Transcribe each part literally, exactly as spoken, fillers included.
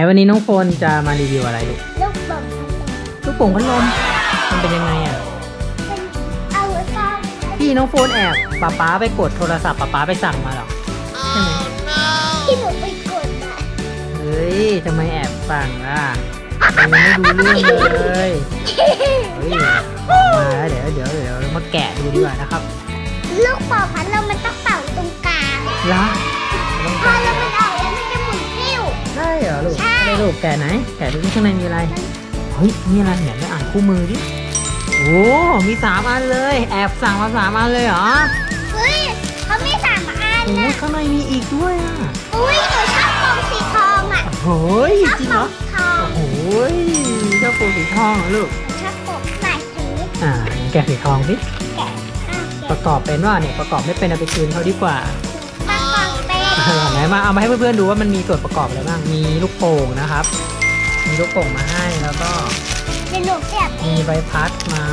วันนี้น้องโฟนจะมารีวิวอะไรลูกลูกโป่งลูกโป่งพัดลมมันเป็นยังไงอ่ะเอาซ่อมพี่น้องโฟนแอบป๊าป๊าไปกดโทรศัพท์ป๊าป๊าไปสั่งมาหรอใช่ไหมที่หนูไปกดอ่ะเฮ้ยทำไมแอบสั่งอ่ะยังไม่ดูเรื่องเลยเฮ้ยมาเดี๋ยวเดี๋ยวเดี๋ยวมาแกะดูดีกว่านะครับลูกโป่งพัดลมมันต้องเป่าตรงกลางล่ะพอเรามันออกแล้วมันจะหมุนคิ้วได้เหรอลูกได้ลูกแกะไหนแกะดูข้างในมีอะไรเฮ้ยมีอะไรเนี่ยไม่อ่านคู่มือดิโอ้มีสามอันเลยแอบสั่งมาสามอันเลยเหรอเฮ้ยเขาไม่สามอันนะข้างในมีอีกด้วยอ่ะอุ้ยหนูชอบโป่งสีทองอ่ะโอ้ยจริงเหรอโอ้ยชอบโป่งสีทองเหรอลูกชอบโป่งใส่สีอ่าแกะสีทองดิประกอบเป็นว่าเนี่ยประกอบไม่เป็นเอาไปคืนเขาดีกว่ามาเอามาให้เพื่อนๆดูว่ามันมีส่วนประกอบอะไรบ้างมีลูกโป่งนะครับมีลูกโป่งมาให้แล้วก็มีใบพัดมา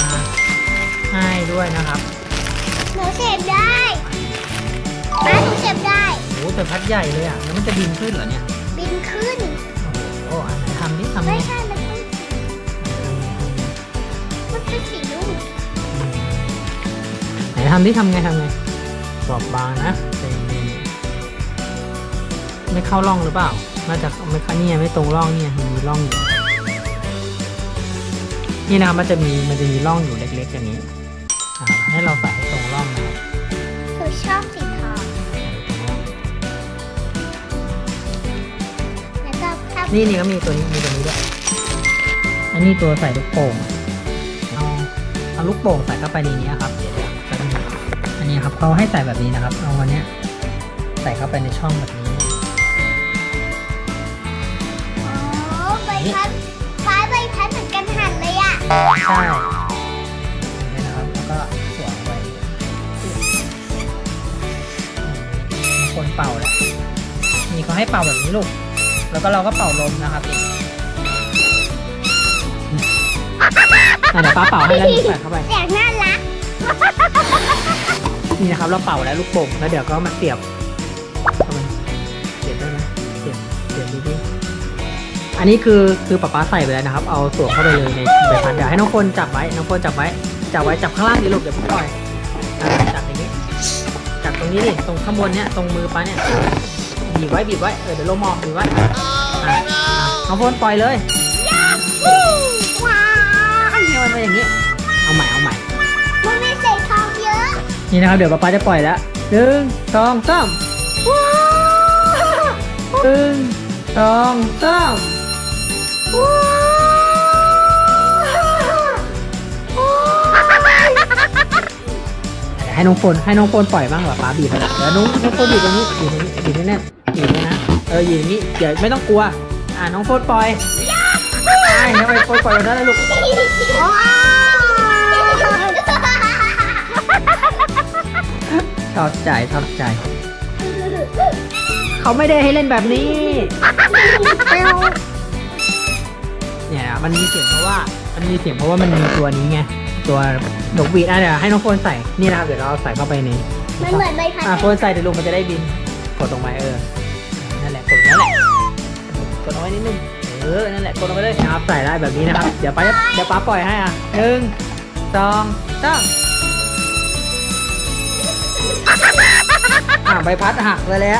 ให้ด้วยนะครับหนูเสียบได้มาหนูเสียบได้โอ้แต่พัดใหญ่เลยอ่ะแล้วมันจะบินขึ้นเหรอเนี่ยบินขึ้นโอ้อันไหนทำนี่ทำไม่ใช่มันต้องมันเป็นสีลูกไหนทำนี่ทำไงทำไงบอบบางนะไม่เข้าร่องหรือเปล่าน่าจะไม่เข้าเนี่ยไม่ตรงร่องเนี่ยมีร่องอยู่นี่นะมันจะมีมันจะมีร่องอยู่เล็กๆอย่างนี้ให้เราใส่ให้ตรงร่องนะหนูชอบสีทองนี่นี่ก็มีตัวนี้มีตัวนี้ด้วยอันนี้ตัวใส่ลูกโป่งเอาเอาลูกโป่งใส่เข้าไปในนี้ครับเดี๋ยวอันนี้ครับเขาให้ใส่แบบนี้นะครับเอาอันเนี้ยใส่เข้าไปในช่องแบบนี้คล้ายใบพัดเหมือนกันหันเลยอ่ะใช่นะครับแล้วก็สวมไว้คนเป่าแหละมีเขาให้เป่าแบบนี้ลูกแล้วก็เราก็เป่าลมนะครับเดี๋ยวป้าเป่าให้แล้วใส่เข้าไปเสียงน่ารักนี่นะครับเราเป่าแล้วลูกโป่งแล้วเดี๋ยวก็มาเสียบเสียบได้ไหมเสียบเสียบดีๆอันนี้คือคือป๊าป๊าใส่ไปแล้วนะครับเอาสวมเข้าไปเลยในใบพัดเดี๋ยวให้น้องคนจับไว้น้องคนจับไว้จับไว้จับข้างล่างดิลูกเดี๋ยวพี่ปล่อยจับอย่างนี้จับตรงนี้ดิตรงข้างบนเนี้ยตรงมือป๊าเนี้ยบีบไว้บีบไว้เออเดี๋ยวลมมองบีบไว้น้องคนปล่อยเลยว้าวนี่มันมาอย่างนี้เอาใหม่เอาใหม่มันไม่ใส่ทองเยอะนี่นะครับเดี๋ยวป๊าป๊าจะปล่อยแล้วหนึ่งสองสามหนึ่งสองสามว้าวให้น้องโฟนให้น้องโฟนปล่อยบ้างเหรอป๊าบีบไปแล้วเดี๋ยวน้องน้องโฟนบีบตรงนี้บีบตรงนี้บีบแน่ๆบีบเลยนะเออบีบตรงนี้เดี๋ยวไม่ต้องกลัวอ่าน้องโฟนปล่อยใช่น้องโฟนปล่อยได้เลยลูกชอบใจชอบใจเขาไม่ได้ให้เล่นแบบนี้เนี่ยมันมีเสียงเพราะว่ามันมีเสียงเพราะว่ามันมีตัวนี้ไงตัวดอกบีดอ่ะเดี๋ยวให้น้องโฟนใส่นี่นะครับเดี๋ยวเราใส่เข้าไปในมันเหมือนใบพัดอ่ะโฟนใส่เดี๋ยวลุงมันจะได้บินกดลงไปเออนั่นแหละกดนั่นแหละกดเอาไว้นิดนึงเออนั่นแหละกดลงไปเลยนะครับใส่ได้แบบนี้นะครับเดี๋ยวป้าเดี๋ยวป้าปล่อยให้อ่ะหนึ่งสองสามอ่ะใบพัดหักเลยแหละ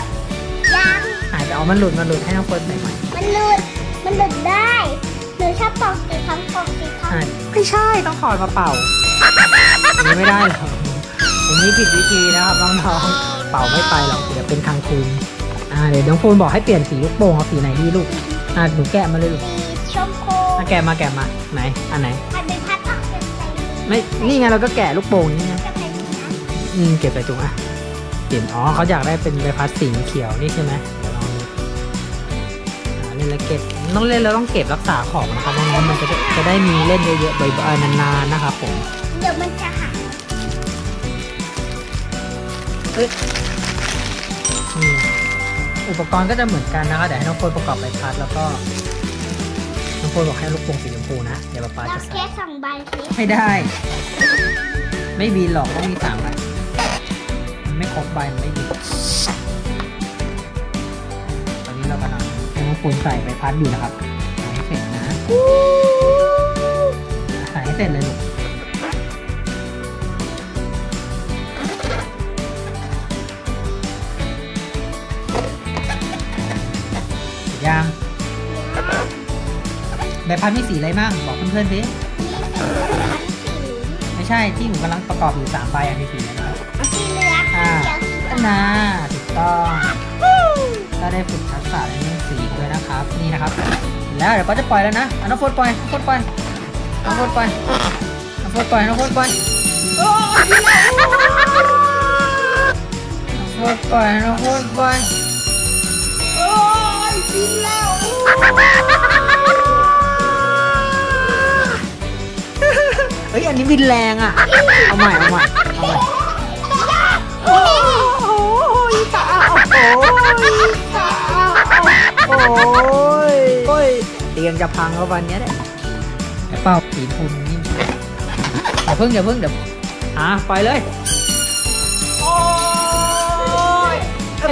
ยังอ่ะเดี๋ยวเอามันหลุดมันหลุดให้น้องโฟนใส่ใหม่มันหลุดมันหลุดได้หนูชอบปอกสีทองปอกสีทองไม่ใช่ต้องถอดมาเป่านี้ไม่ได้หรอกอันนี้ผิดวิธีนะครับน้องๆเป่าไม่ไปหรอกเดี๋ยวเป็นทางคืนอ่าเดี๋ยวน้องโฟนบอกให้เปลี่ยนสีลูกโป่งเอาสีไหนดีลูกอ่าหนูแกะมาเลยลูกชมพูแกะมาแกะมาไหนอันไหนอันเป็นพัดออกเป็นใส่ไม่นี่ไงเราก็แกะลูกโป่งนี่ไงอืมเก็บไปจุ๊อ่ะเปลี่ยนอ๋อเขาอยากได้เป็นใบพัดสีเขียวนี่ใช่ไหมเก็บต้องเล่นแล้วต้องเก็บรักษาของนะครับน้องๆมันจะจะได้มีเล่นเยอะๆบ่อยๆนานๆนะครับผมเดี๋ยวมันจะหักอุปกรณ์ก็จะเหมือนกันนะคะเดี๋ยวให้น้องโฟนประกอบใบพัดแล้วก็น้องโฟนบอกให้ลูกโป่งสีชมพูนะเดี๋ยวป๊าจะใส่สองใบไม่ได้ไม่บีหรอกต้องมีสามใบไม่ครบใบไม่บีตอนนี้เรากำลังโฟ คุณใส่ใบพัดอยู่นะครับให้เสร็จนะใส่ให้เสร็จเลยลูกยางใบพัดมีสีอะไรบ้างบอกเพื่อนๆสิไม่ใช่ที่หนูกำลังประกอบอยู่สามใบอันนี้สีอะไรนะสีเหลืองอ่าน่าถูกต้องก็ได้ฝึกทักษะในเรื่องสีด้วยนะครับนี่นะครับแล้วเดี๋ยวก็จะปล่อยแล้วนะเอาน้องโฟนปล่อยน้องโฟนปล่อยน้องโฟนปล่อยน้องโฟนปล่อยน้องโฟนปล่อยน้องโฟนปล่อยน้องโฟนปล่อยโอ้ยบินแล้วเฮ้ยอันนี้บินแรงอ่ะเอาใหม่เอาใหม่เอาใหม่โอ้ยตาโอ้ยตาโอ้ยโอ้ยเตียงจะพังแล้ววันนี้แหละเป่าสีพุ่มนี่อย่าเพิ่งอย่าเพิ่งเดี๋ยวอ่ะไปเลยโอ้ยเ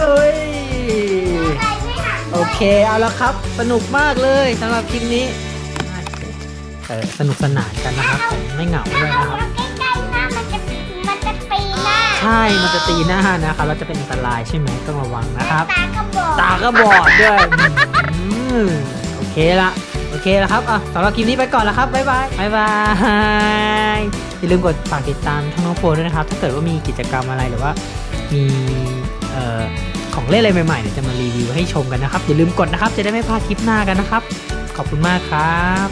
อ้ยโอเคเอาละครับสนุกมากเลยสำหรับคลิปนี้สนุกสนานกันนะครับผมไม่เหงาด้วยนะครับใกล้ๆหน้ามันจะมันจะตีหน้าใช่มันจะตีหน้านะครับเราจะเป็นอันตรายใช่ไหมต้องระวังนะครับตาก็บอดตาก็บอดด้วยโอเคละโอเคละครับอ่ะสำหรับคลิปนี้ไปก่อนละครับบ๊ายบายบ๊ายบายอย่าลืมกดฝากติดตามช่องน้องโฟนด้วยนะครับถ้าเกิดว่ามีกิจกรรมอะไรหรือว่ามีเอ่อของเล่นอะไรใหม่ๆเดี๋ยวจะมารีวิวให้ชมกันนะครับอย่าลืมกดนะครับจะได้ไม่พลาดคลิปหน้ากันนะครับขอบคุณมากครับ